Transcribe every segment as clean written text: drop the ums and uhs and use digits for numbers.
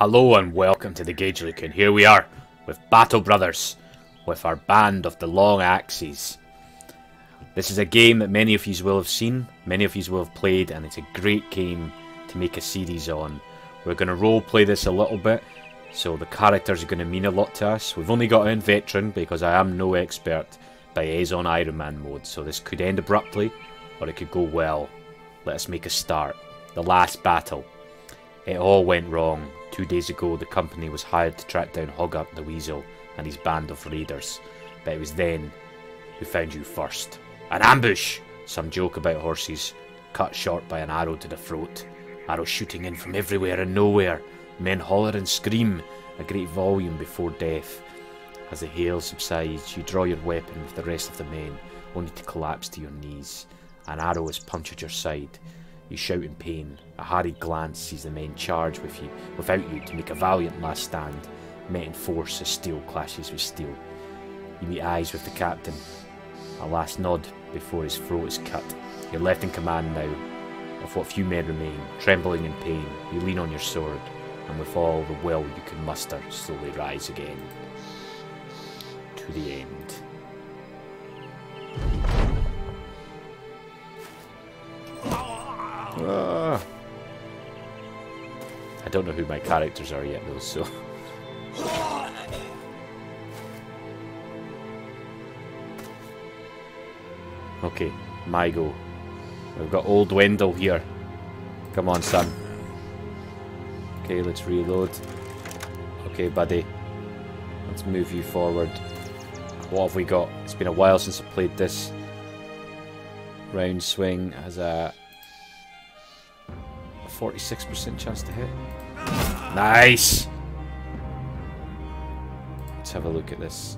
Hello and welcome to The Gage Look, and here we are with Battle Brothers, with our band of the Long Axes. This is a game that many of you will have seen, many of you will have played, and it's a great game to make a series on. We're going to roleplay this a little bit, so the characters are going to mean a lot to us. We've only got in Veteran because I am no expert by Aeson Iron Man mode, so this could end abruptly, or it could go well. Let us make a start. The last battle. It all went wrong. 2 days ago, the company was hired to track down Hoggup the Weasel and his band of raiders. But it was then who found you first. An ambush! Some joke about horses, cut short by an arrow to the throat. Arrows shooting in from everywhere and nowhere. Men holler and scream, a great volume before death. As the hail subsides, you draw your weapon with the rest of the men, only to collapse to your knees. An arrow is punctured your side. You shout in pain. A harried glance sees the men charge with you, without you, to make a valiant last stand, met in force as steel clashes with steel. You meet eyes with the captain. A last nod before his throat is cut. You're left in command now, of what few men remain, trembling in pain. You lean on your sword, and with all the will you can muster, slowly rise again. To the end. I don't know who my characters are yet though, so... Okay, my go. We've got old Wendell here. Come on, son. Okay, let's reload. Okay, buddy. Let's move you forward. What have we got? It's been a while since I played this. Round swing has a... 46% chance to hit. Nice! Let's have a look at this.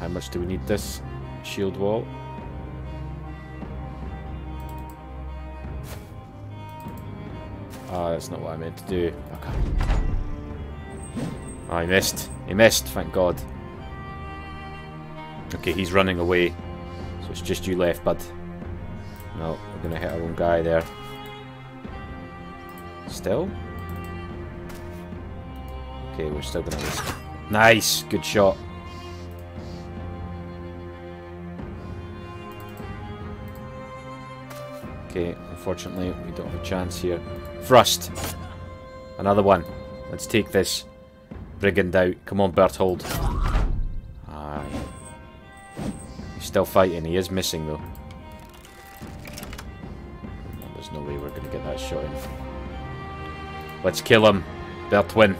How much do we need this? Shield wall. Ah, oh, that's not what I meant to do. Okay. Oh, he missed. He missed, thank God. Okay, he's running away. It's just you left, bud. No, we're gonna hit our own guy there. Still? Okay, we're still gonna lose. Nice! Good shot. Okay, unfortunately, we don't have a chance here. Thrust! Another one. Let's take this brigand out. Come on, Berthold. Still fighting, he is missing though. There's no way we're going to get that shot in. Let's kill him, Bertwin.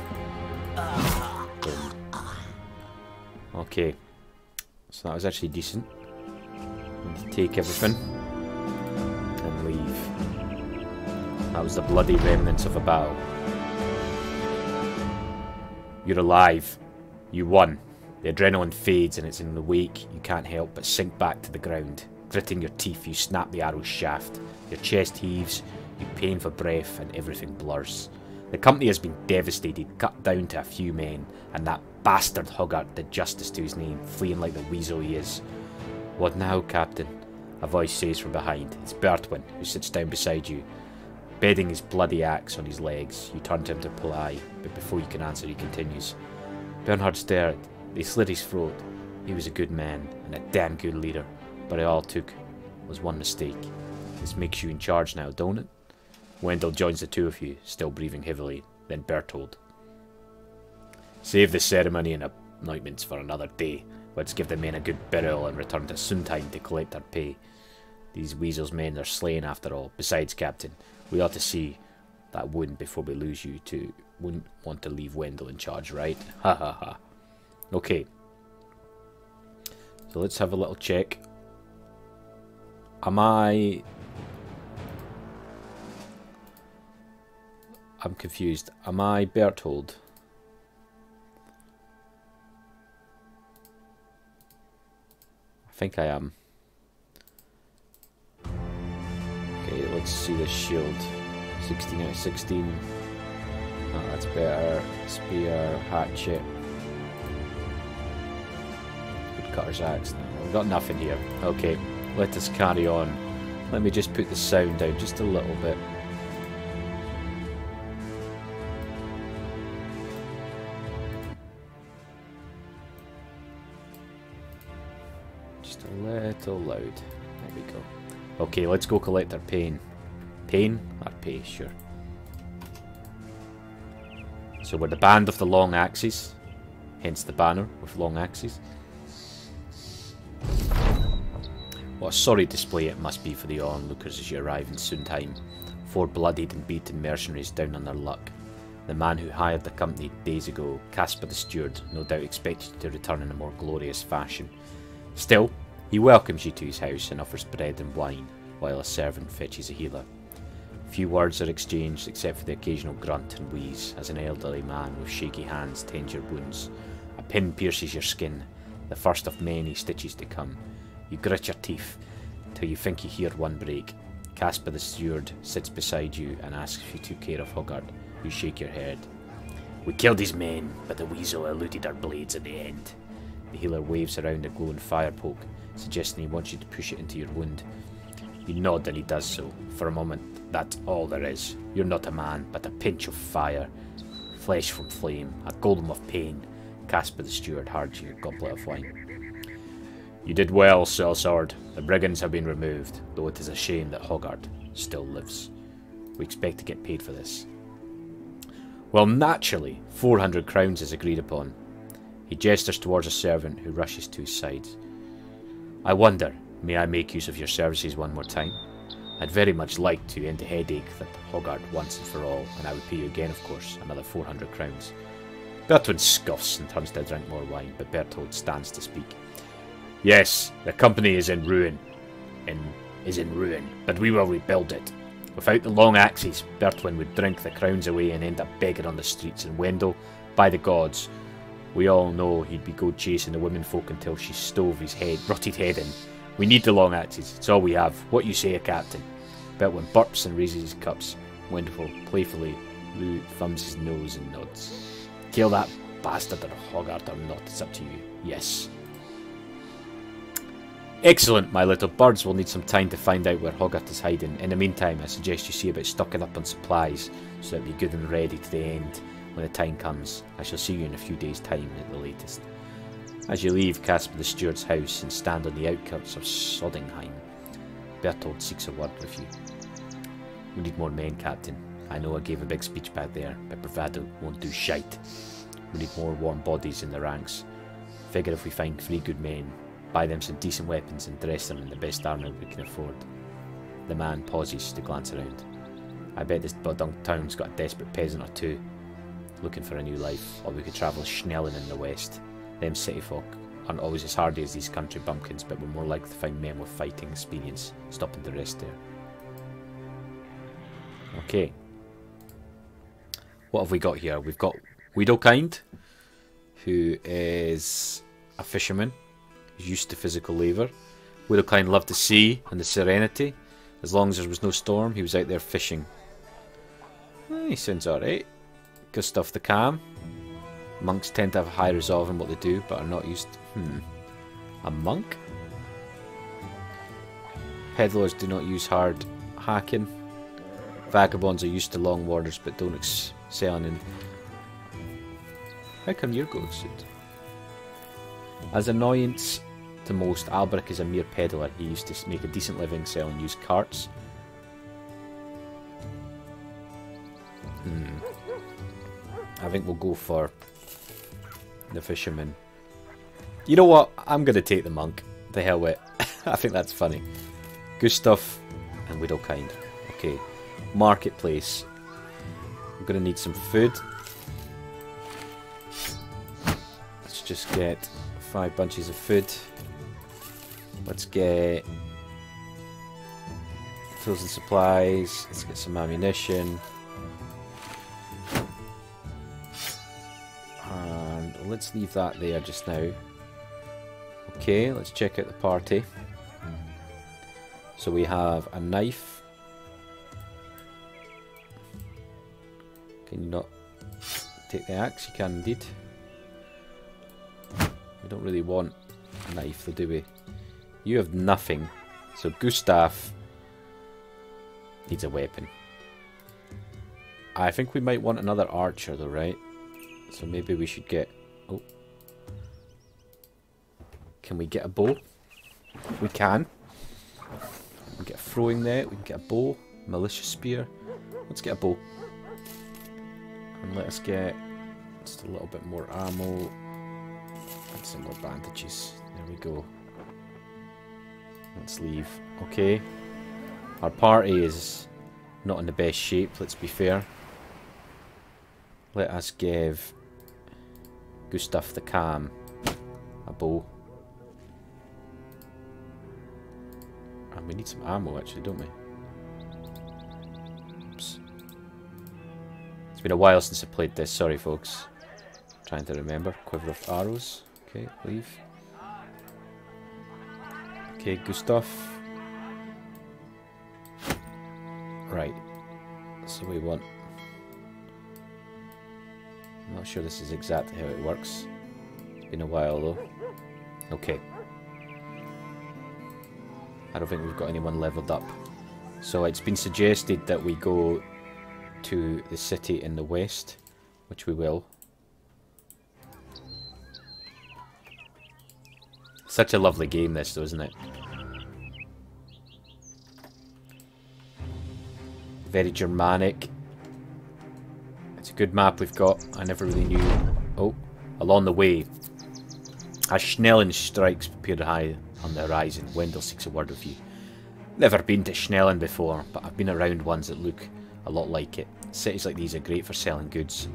Okay, so that was actually decent. Take everything and leave. That was the bloody remnants of a battle. You're alive. You won. The adrenaline fades and it's in the wake, you can't help but sink back to the ground. Gritting your teeth, you snap the arrow's shaft. Your chest heaves, you pain for breath, and everything blurs. The company has been devastated, cut down to a few men, and that bastard Hoggart did justice to his name, fleeing like the weasel he is. What now, Captain? A voice says from behind. It's Bertwin, who sits down beside you, bedding his bloody axe on his legs. You turn to him to ply, but before you can answer, he continues. Bernhard stared. They slit his throat. He was a good man and a damn good leader, but it all took was one mistake. This makes you in charge now, don't it? Wendell joins the two of you, still breathing heavily, then Berthold. Save the ceremony and anointments for another day. Let's give the men a good burial and return to Sundheim to collect our pay. These weasels men are slain after all. Besides, Captain, we ought to see that wound before we lose you too. Wouldn't want to leave Wendell in charge, right? Ha ha ha. Okay, so let's have a little check. I'm confused. Am I Berthold? I think I am. Okay, let's see the shield. 16 out of 16. Oh, that's better. Spear, hatchet. Cutter's axe. We've got nothing here. Okay, let us carry on. Let me just put the sound down just a little bit. Just a little loud. There we go. Okay, let's go collect our pain. Pain? Our pay, sure. So we're the band of the Long Axes. Hence the banner with long axes. What a sorry display it must be for the onlookers as you arrive in Sundheim. 4 bloodied and beaten mercenaries down on their luck. The man who hired the company days ago, Casper the steward, no doubt expected to return in a more glorious fashion. Still, he welcomes you to his house and offers bread and wine, while a servant fetches a healer. Few words are exchanged except for the occasional grunt and wheeze as an elderly man with shaky hands tends your wounds. A pin pierces your skin, the first of many stitches to come. You grit your teeth till you think you hear one break. Casper the steward sits beside you and asks if you took care of Hoggart. You shake your head. We killed his men, but the weasel eluded our blades at the end. The healer waves around a glowing fire poke, suggesting he wants you to push it into your wound. You nod and he does so. For a moment, that's all there is. You're not a man, but a pinch of fire. Flesh from flame, a golem of pain. Casper the steward hards you a goblet of wine. You did well, sellsword. The brigands have been removed, though it is a shame that Hoggart still lives. We expect to get paid for this. Well, naturally, 400 crowns is agreed upon. He gestures towards a servant who rushes to his side. I wonder, may I make use of your services one more time? I'd very much like to end the headache that Hoggart once and for all, and I would pay you again, of course, another 400 crowns. Bertwin scoffs and turns to drink more wine, but Berthold stands to speak. Yes, the company is in ruin. But we will rebuild it. Without the Long Axes, Bertwin would drink the crowns away and end up begging on the streets, and Wendell, by the gods, we all know he'd be go chasing the womenfolk until she stove his head, rotted head in. We need the Long Axes, it's all we have. What you say, Captain? Bertwin burps and raises his cups. Wendell playfully thumbs his nose and nods. Kill that bastard or Hoggart or not, it's up to you. Yes. Excellent, my little birds. We'll need some time to find out where Hoggart is hiding. In the meantime, I suggest you see about stocking up on supplies, so that be good and ready to the end when the time comes. I shall see you in a few days' time at the latest. As you leave Casper the steward's house and stand on the outskirts of Soddingheim, Berthold seeks a word with you. We need more men, Captain. I know I gave a big speech back there, but bravado won't do shite. We need more warm bodies in the ranks. Figure if we find 3 good men, buy them some decent weapons and dress them in the best armour we can afford. The man pauses to glance around. I bet this badunk town's got a desperate peasant or 2 looking for a new life, or we could travel Schnellen in the west. Them city folk aren't always as hardy as these country bumpkins, but we're more likely to find men with fighting experience, stopping the rest there. Okay. What have we got here? We've got Weedlekind, who is a fisherman. Used to physical labour. Weedlekind loved the sea and the serenity. As long as there was no storm, he was out there fishing. He sounds alright. Gustav the calm. Monks tend to have a high resolve in what they do, but are not used to... A monk? Peddlers do not use hard hacking. Vagabonds are used to long waters, but don't excel in... How come you're going suit? As annoyance to most, Albrecht is a mere peddler. He used to make a decent living selling used carts. I think we'll go for the fisherman. You know what? I'm going to take the monk. The hell with it. I think that's funny. Gustav and Weedlekind. Okay. Marketplace. I'm going to need some food. Let's just get 5 bunches of food. Let's get tools and supplies. Let's get some ammunition. And let's leave that there just now. Okay, let's check out the party. So we have a knife. Can you not take the axe? You can indeed. Don't really want a knife, though, do we? You have nothing. So Gustav Needs a weapon. I think we might want another archer though, right? So maybe we should get... Oh. Can we get a bow? We can. We can get a throwing net. We can get a bow. Malicious spear. Let's get a bow. And let us get just a little bit more ammo. And some more bandages. There we go. Let's leave. Okay. Our party is not in the best shape, let's be fair. Let us give Gustav the Calm a bow. And we need some ammo actually, don't we? Oops. It's been a while since I played this, sorry folks. I'm trying to remember. Quiver of arrows. Okay, leave. Okay, Gustav. Right, so we want... I'm not sure this is exactly how it works. It's been a while though. Okay. I don't think we've got anyone leveled up. So it's been suggested that we go to the city in the west, which we will. Such a lovely game this though, isn't it? Very Germanic. It's a good map we've got. I never really knew. Oh, along the way, as Schnellen strikes appeared high on the horizon, Wendell seeks a word with you. Never been to Schnellen before, but I've been around ones that look a lot like it. Cities like these are great for selling goods,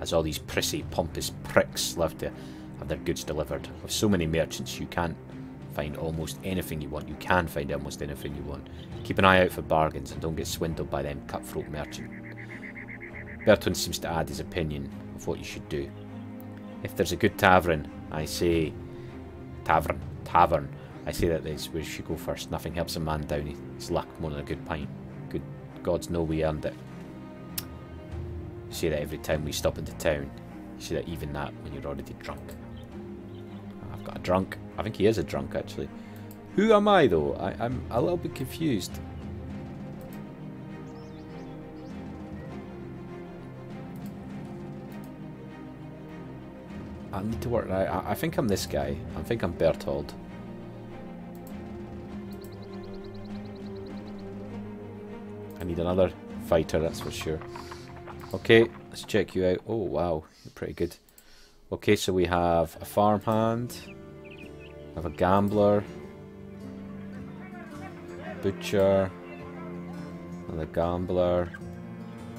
as all these prissy, pompous pricks love to have their goods delivered. With so many merchants, you can't find almost anything you want. You can find almost anything you want. Keep an eye out for bargains and don't get swindled by them cutthroat merchant. Bertwin seems to add his opinion of what you should do. If there's a good tavern, I say... Tavern. I say that is where you should go first. Nothing helps a man down his luck more than a good pint. Good gods know we earned it. You say that every time we stop into town. You say that even that when you're already drunk. I've got a drunk. I think he is a drunk, actually. Who am I, though? I'm a little bit confused. I need to work out. I think I'm this guy. I think I'm Berthold. I need another fighter, that's for sure. Okay, let's check you out. Oh, wow. You're pretty good. Okay, so we have a farmhand. I have a gambler, butcher, another gambler.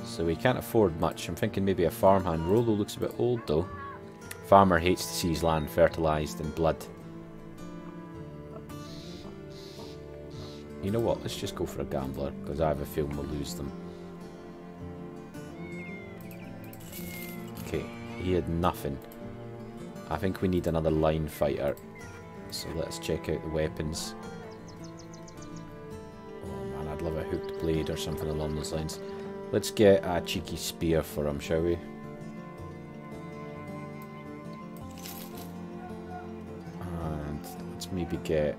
So we can't afford much. I'm thinking maybe a farmhand. Rolo looks a bit old though. Farmer hates to see his land fertilized in blood. You know what? Let's just go for a gambler because I have a feeling we'll lose them. Okay, he had nothing. I think we need another line fighter. So let's check out the weapons. Oh man, I'd love a hooked blade or something along those lines. Let's get a cheeky spear for him, shall we? And let's maybe get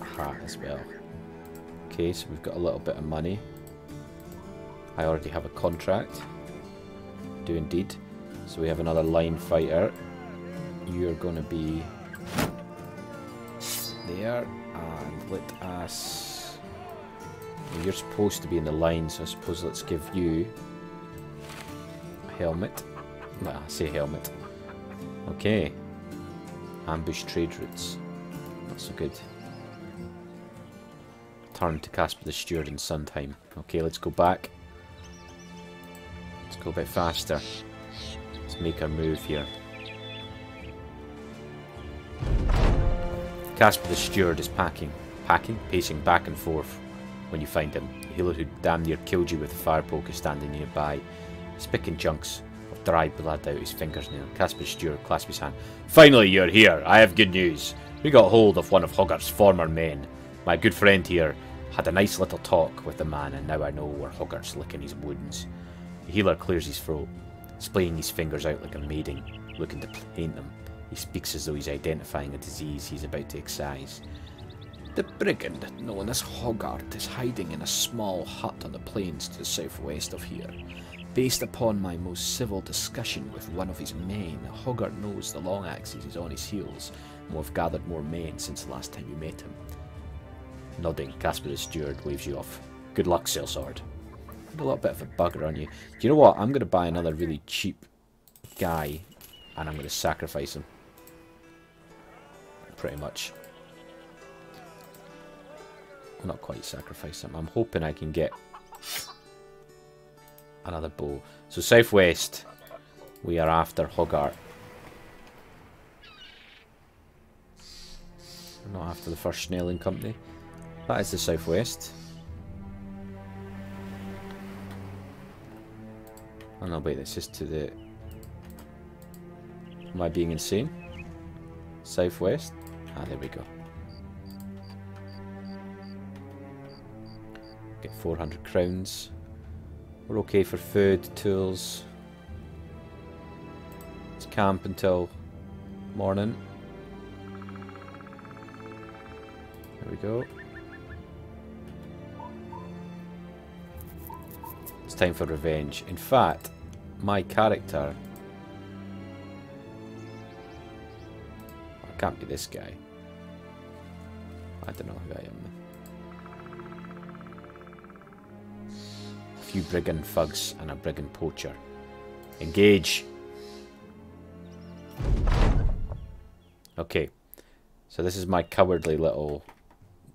a hat as well. Okay, so we've got a little bit of money. I already have a contract. I do indeed. So we have another line fighter. You're gonna be... there, and let us... Well, you're supposed to be in the line, so I suppose let's give you a helmet. Nah, I say helmet. Okay. Ambush trade routes. Not so good. Turn to Casper the Steward in Sundheim. Okay, let's go back. Let's go a bit faster. Let's make our move here. Casper the Steward is pacing back and forth when you find him. The healer who damn near killed you with a fire poke is standing nearby. He's picking chunks of dry blood out his fingernail. Casper the Steward clasps his hand. Finally, you're here. I have good news. We got hold of one of Hoggart's former men. My good friend here had a nice little talk with the man, and now I know where Hoggart's licking his wounds. The healer clears his throat, splaying his fingers out like a maiden, looking to paint them. He speaks as though he's identifying a disease he's about to excise. The brigand, known as Hoggart, is hiding in a small hut on the plains to the southwest of here. Based upon my most civil discussion with one of his men, Hoggart knows the Long Axes is on his heels, and we've gathered more men since the last time you met him. Nodding, Casper the steward waves you off. Good luck, sellsword. A little bit of a bugger on you. Do you know what? I'm going to buy another really cheap guy, and I'm going to sacrifice him. Pretty much. Not quite sacrifice him. I'm hoping I can get another bow. So southwest, we are after Hoggart. We're not after the first Schnellen company. That is the southwest. Oh no, wait, this is to the... Am I being insane? Southwest? Ah, there we go. Get 400 crowns. We're okay for food, tools. Let's camp until morning. There we go. It's time for revenge. In fact, my character... I can't be this guy. I don't know who I am. Few brigand thugs and a brigand poacher. Engage! Okay, so this is my cowardly little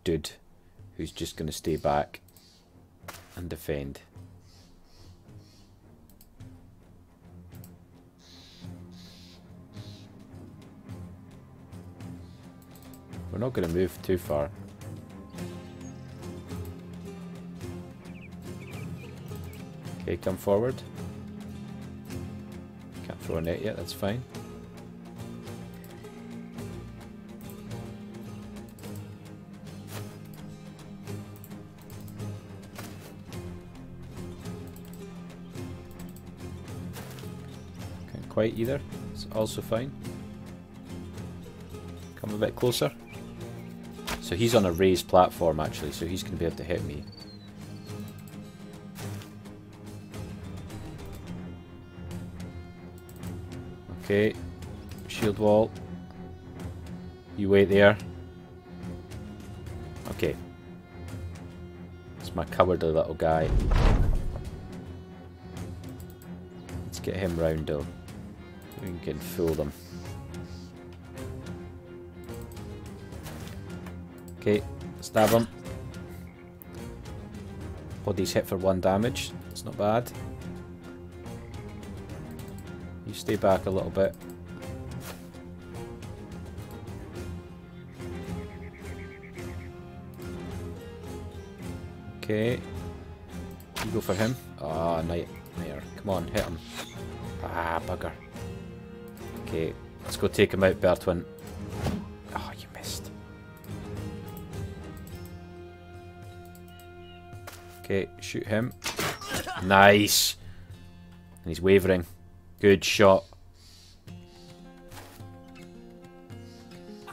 dude who's just going to stay back and defend. We're not going to move too far. Okay, come forward. Can't throw a net yet, that's fine. Can't quite either, it's also fine. Come a bit closer. So he's on a raised platform actually, so he's going to be able to hit me. Okay, shield wall. You wait there. Okay. It's my cowardly little guy. Let's get him round though. We can fool them. Okay, stab him. Body's hit for 1 damage. It's not bad. Stay back a little bit. Okay. You go for him. Ah, nightmare. Come on, hit him. Ah, bugger. Okay, let's go take him out, Bertwin. Oh, you missed. Okay, shoot him. Nice. And he's wavering. Good shot.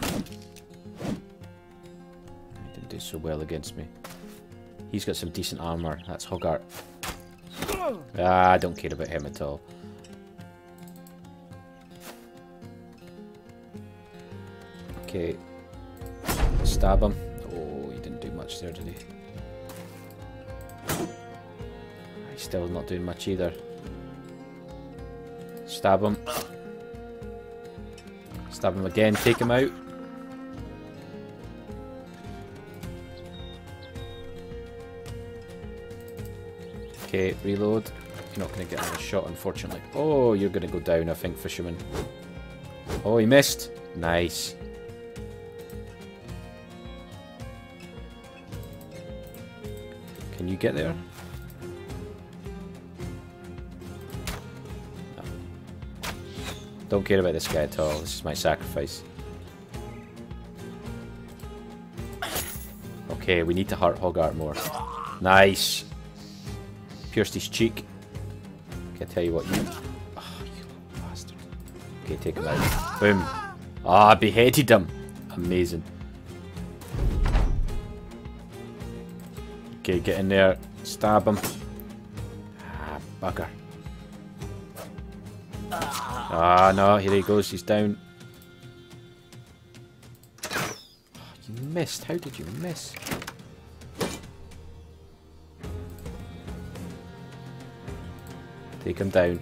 Didn't do so well against me. He's got some decent armor. That's Hoggart. Ah, I don't care about him at all. Okay. Stab him. Oh, he didn't do much there, did he? He's still not doing much either. Stab him. Stab him again, take him out. Okay, reload. You're not going to get another shot, unfortunately. Oh, you're going to go down, I think, fisherman. Oh, he missed. Nice. Can you get there? Don't care about this guy at all. This is my sacrifice. Okay, we need to hurt Hoggart more. Nice. Pierced his cheek. Okay, I tell you what, you... Oh, you little bastard. Okay, take him out. Boom. Ah, beheaded him. Amazing. Okay, get in there. Stab him. Ah, bugger. Ah, no, here he goes. He's down. Oh, you missed. How did you miss? Take him down.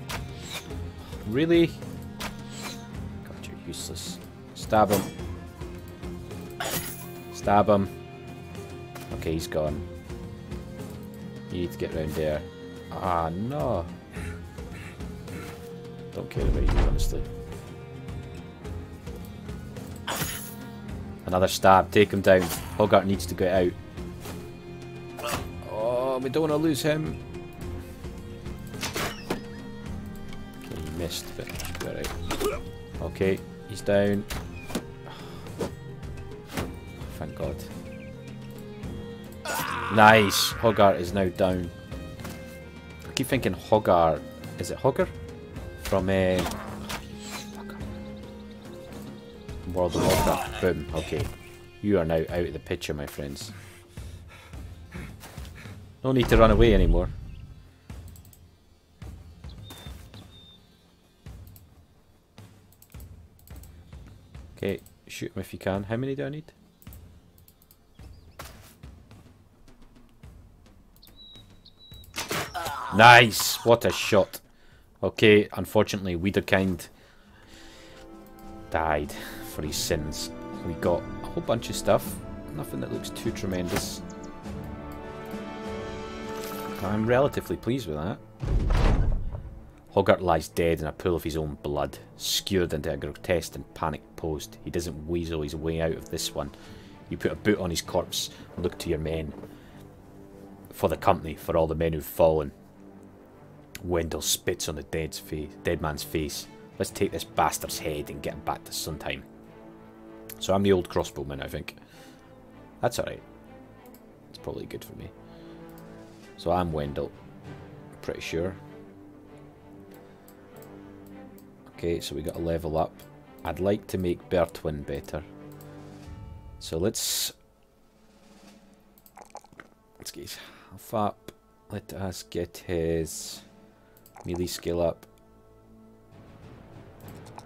Really? God, you're useless. Stab him. Stab him. Okay, he's gone. You need to get round there. Ah, no. Don't care about you, honestly. Another stab. Take him down. Hoggart needs to get out. Oh, we don't want to lose him. Okay, he missed, but should be alright. Okay, he's down. Thank God. Nice! Hoggart is now down. I keep thinking Hoggart. Is it Hoggart? From World of Warcraft. Boom. Okay. You are now out of the picture, my friends. No need to run away anymore. Okay. Shoot him if you can. How many do I need? Nice! What a shot. Okay, unfortunately, Weedlekind died for his sins. We got a whole bunch of stuff. Nothing that looks too tremendous. I'm relatively pleased with that. Hoggart lies dead in a pool of his own blood, skewered into a grotesque and panicked pose. He doesn't weasel his way out of this one. You put a boot on his corpse and look to your men. For the company, for all the men who've fallen. Wendell spits on the dead man's face. Let's take this bastard's head and get him back to Sundheim. So I'm the old crossbowman, I think. That's alright. It's probably good for me. So I'm Wendell. Pretty sure. Okay, so we got a level up. I'd like to make Bertwin better. So let's get his half up. Let us get his melee skill up.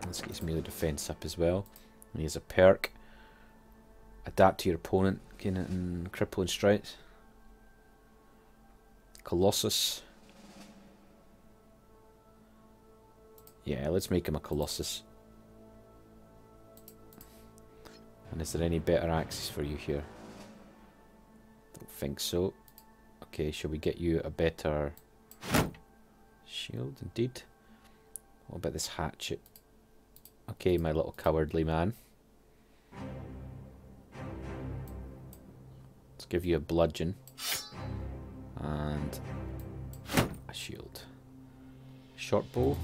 Let's get his melee defense up as well. And he has a perk. Adapt to your opponent. Gain it in crippling strikes. Colossus. Yeah, let's make him a Colossus. And is there any better axes for you here? Don't think so. Okay, shall we get you a better shield? Indeed. What about this hatchet? Okay, my little cowardly man. Let's give you a bludgeon. And a shield. Short bow.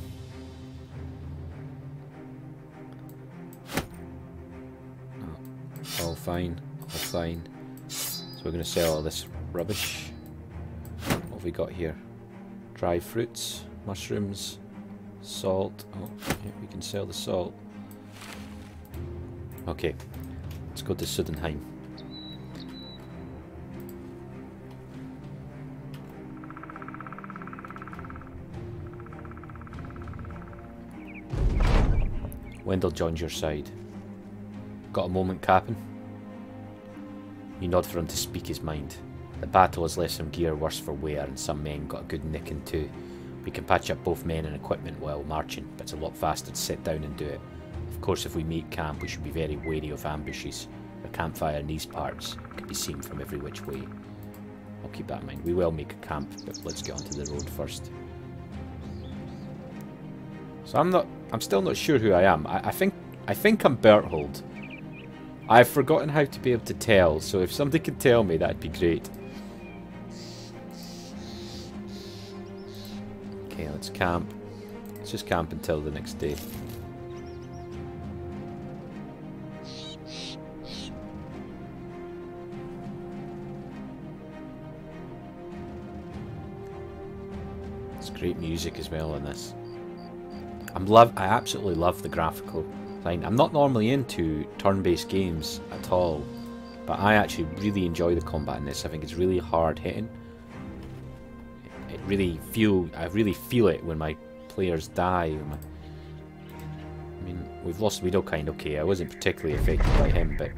Oh, all fine. All fine. So we're going to sell all this rubbish. What have we got here? Dry fruits, mushrooms, salt. Oh, yeah, we can sell the salt. Okay, let's go to Soddingheim. Wendell joins your side. Got a moment, Captain? You nod for him to speak his mind. The battle has left some gear worse for wear, and some men got a good nicking too. We can patch up both men and equipment while marching, but it's a lot faster to sit down and do it. Of course, if we meet camp, we should be very wary of ambushes. The campfire in these parts can be seen from every which way. I'll keep that in mind. We will make a camp, but let's get onto the road first. So I'm still not sure who I am. I think I'm Berthold. I've forgotten how to be able to tell, so if somebody could tell me, that'd be great. Okay, let's camp. Let's just camp until the next day. It's great music as well in this. I absolutely love the graphical. I'm not normally into turn-based games at all, But I actually really enjoy the combat in this. I think it's really hard hitting. It really I really feel it when my players die. I mean, we've lost Weedlekind, okay. I wasn't particularly affected by him, but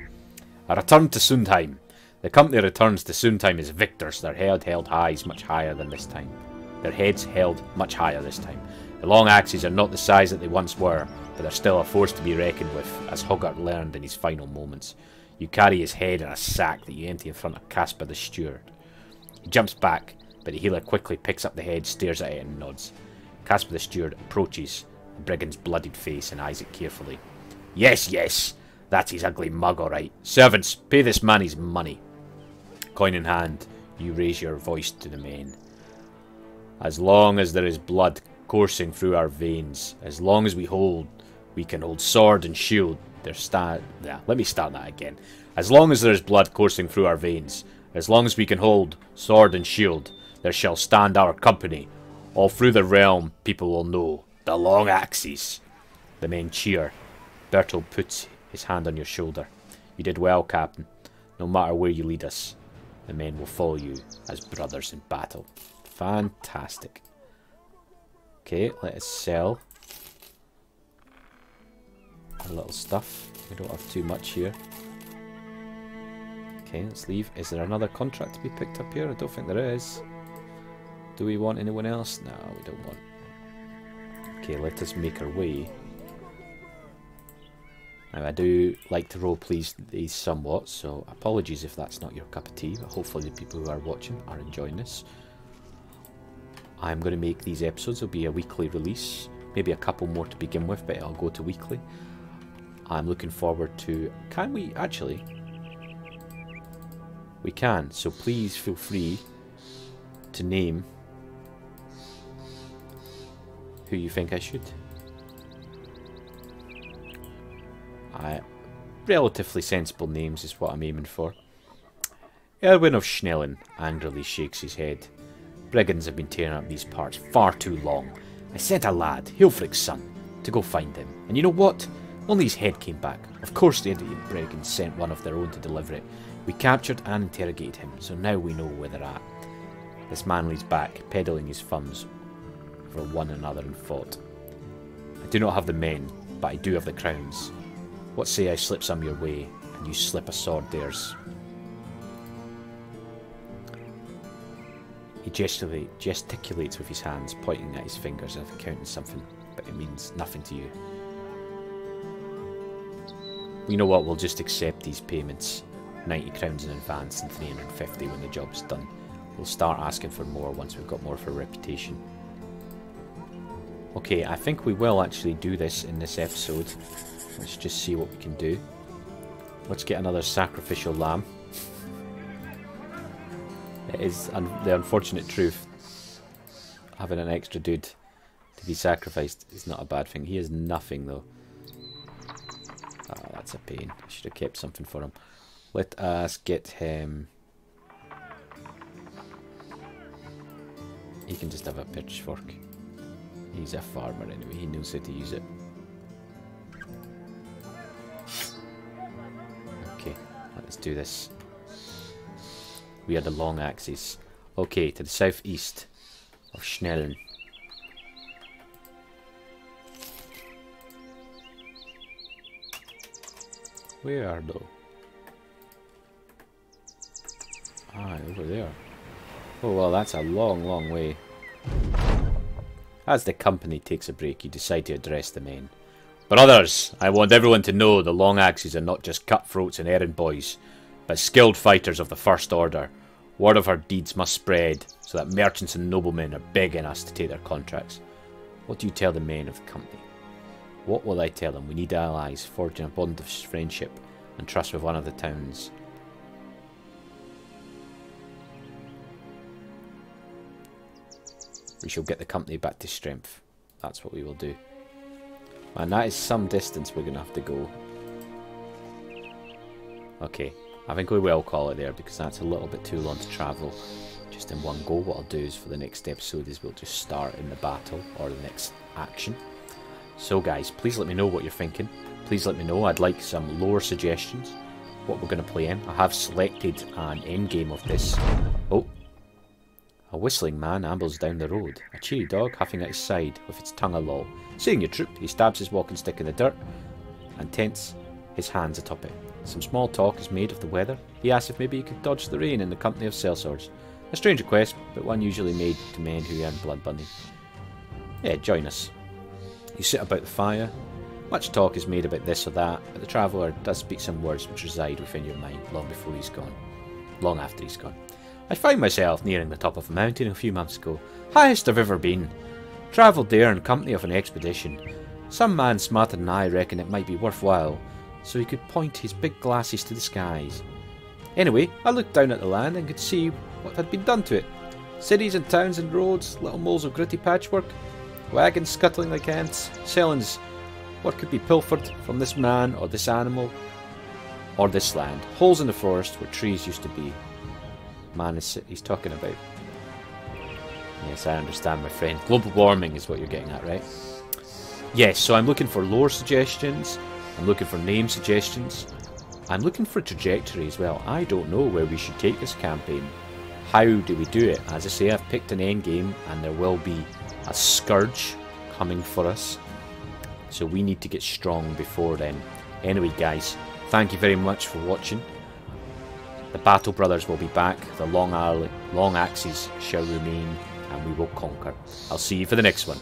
I returned to Sundheim. The company returns to Sundheim as victors. Their head held high is much higher than this time. Their heads held much higher this time. The Long Axes are not the size that they once were, but they're still a force to be reckoned with, as Hoggart learned in his final moments. You carry his head in a sack that you empty in front of Casper the steward. He jumps back, but the healer quickly picks up the head, stares at it and nods. Casper the steward approaches the brigand's bloodied face and eyes it carefully. Yes, yes, that's his ugly mug, all right. Servants, pay this man his money. Coin in hand, you raise your voice to the men. As long as there is blood coursing through our veins, as long as we can hold sword and shield. As long as there is blood coursing through our veins, as long as we can hold sword and shield, there shall stand our company. All through the realm, people will know the Long Axes. The men cheer. Berthold puts his hand on your shoulder. You did well, Captain. No matter where you lead us, the men will follow you as brothers in battle. Fantastic. Okay, let us sell a little stuff. We don't have too much here. Okay, let's leave. Is there another contract to be picked up here? I don't think there is. Do we want anyone else? No, we don't want. Okay, let us make our way. Now, I do like to role-please these somewhat, so apologies if that's not your cup of tea, but hopefully the people who are watching are enjoying this. I'm going to make these episodes. It'll be a weekly release. Maybe a couple more to begin with, but I'll go to weekly. I'm looking forward to... Can we actually? We can, so please feel free to name who you think I should. Relatively sensible names is what I'm aiming for. Erwin of Schnellen angrily shakes his head. Brigands have been tearing up these parts far too long. I sent a lad, Hilfric's son, to go find him. And you know what? Only his head came back. Of course the idiot brigands sent one of their own to deliver it. We captured and interrogated him, so now we know where they're at. This man leads back, peddling his thumbs for one another in thought. I do not have the men, but I do have the crowns. What say I slip some your way, and you slip a sword theirs? He gesticulates with his hands, pointing at his fingers as if counting something, but it means nothing to you. You know what, we'll just accept these payments. 90 crowns in advance and 350 when the job's done. We'll start asking for more once we've got more for reputation. Okay, I think we will actually do this in this episode. Let's just see what we can do. Let's get another sacrificial lamb. It is the unfortunate truth. Having an extra dude to be sacrificed is not a bad thing. He has nothing though. Oh, that's a pain. I should have kept something for him. Let us get him. He can just have a pitchfork. He's a farmer anyway. He knows how to use it. Okay, let's do this. We are the Long Axes. Okay, to the southeast of Schnellen. Where are though? Ah, over there. Oh well, that's a long, long way. As the company takes a break, you decide to address the men. Brothers, I want everyone to know the Long Axes are not just cutthroats and errand boys, but skilled fighters of the First Order. Word of our deeds must spread, so that merchants and noblemen are begging us to take their contracts. What do you tell the men of the company? What will I tell them? We need allies, forging a bond of friendship and trust with one of the towns. We shall get the company back to strength. That's what we will do. Man, that is some distance we're going to have to go. Okay. I think we will call it there because that's a little bit too long to travel just in one go. What I'll do is for the next episode is we'll just start in the battle or the next action. So guys, please let me know what you're thinking. Please let me know. I'd like some lore suggestions. what we're going to play in. I have selected an end game of this. Oh. A whistling man ambles down the road, a cheery dog huffing at his side with its tongue aloll. Seeing your troop, he stabs his walking stick in the dirt and tenses his hands atop it. Some small talk is made of the weather. He asks if maybe he could dodge the rain in the company of sellswords. A strange request, but one usually made to men who earn blood money. Yeah, join us. You sit about the fire. Much talk is made about this or that, but the traveller does speak some words which reside within your mind long before he's gone. Long after he's gone. I found myself nearing the top of a mountain a few months ago, highest I've ever been. Travelled there in company of an expedition. Some man smarter than I reckoned it might be worthwhile, so he could point his big glasses to the skies. Anyway, I looked down at the land and could see what had been done to it. Cities and towns and roads, little moles of gritty patchwork, wagons scuttling like ants, sellings, what could be pilfered from this man or this animal or this land, holes in the forest where trees used to be. Man is he's talking about. Yes, I understand, my friend. Global warming is what you're getting at, right? Yes, so I'm looking for lore suggestions. I'm looking for name suggestions. I'm looking for trajectory as well. I don't know where we should take this campaign. How do we do it? As I say, I've picked an end game, and there will be a scourge coming for us. So we need to get strong before then. Anyway, guys, thank you very much for watching. The Battle Brothers will be back, the Long Axes shall remain, and we will conquer. I'll see you for the next one.